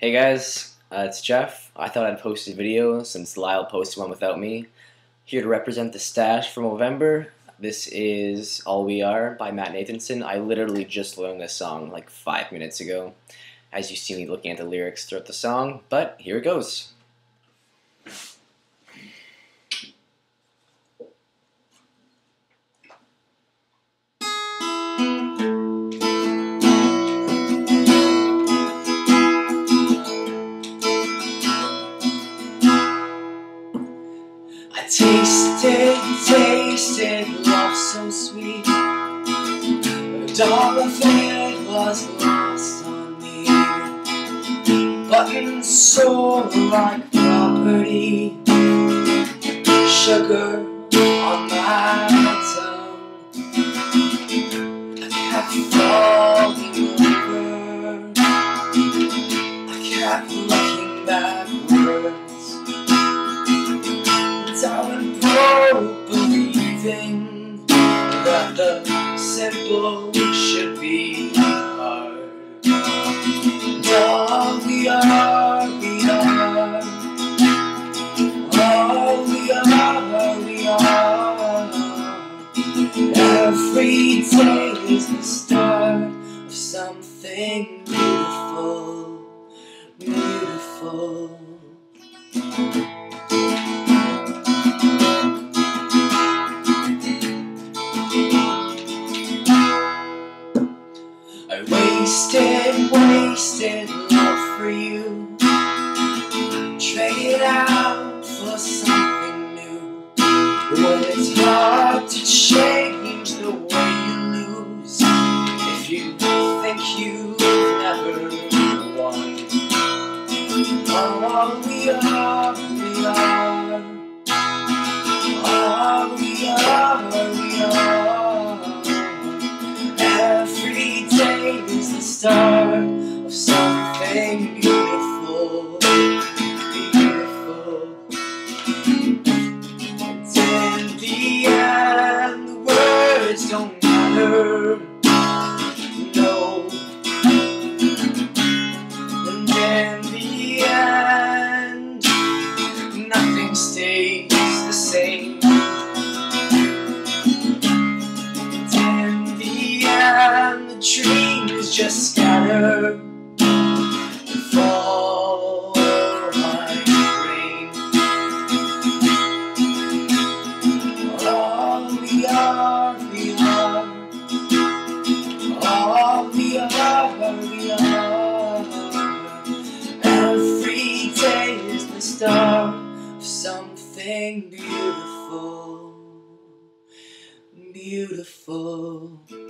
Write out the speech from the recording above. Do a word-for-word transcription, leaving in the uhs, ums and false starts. Hey guys, uh, it's Jeff. I thought I'd post a video since Lyle posted one without me. Here to represent the stash for Movember. This is All We Are by Matt Nathanson. I literally just learned this song like five minutes ago, as you see me looking at the lyrics throughout the song, but here it goes. Tasted, tasted love so sweet. A dollar fed was lost on me. Buttons sold like property. Sugar on my tongue. I kept falling over. I kept looking backwards. I would grow believing that the simple should be hard. And all we are, we are. All we are, we are. Every day is the start of something beautiful, beautiful. I wasted, wasted love for you. Traded out for something new. Well, it's hard to change the way you lose if you think you've never won. All we are, we are. All we are, we are. Every day is the start of something beautiful, beautiful. And in the end, the words don't matter, no. And in the end, nothing stays the same. And in the end, the dream just scatter and fall like rain. All we are, we are. All we are, we are. Every day is the start of something beautiful, beautiful.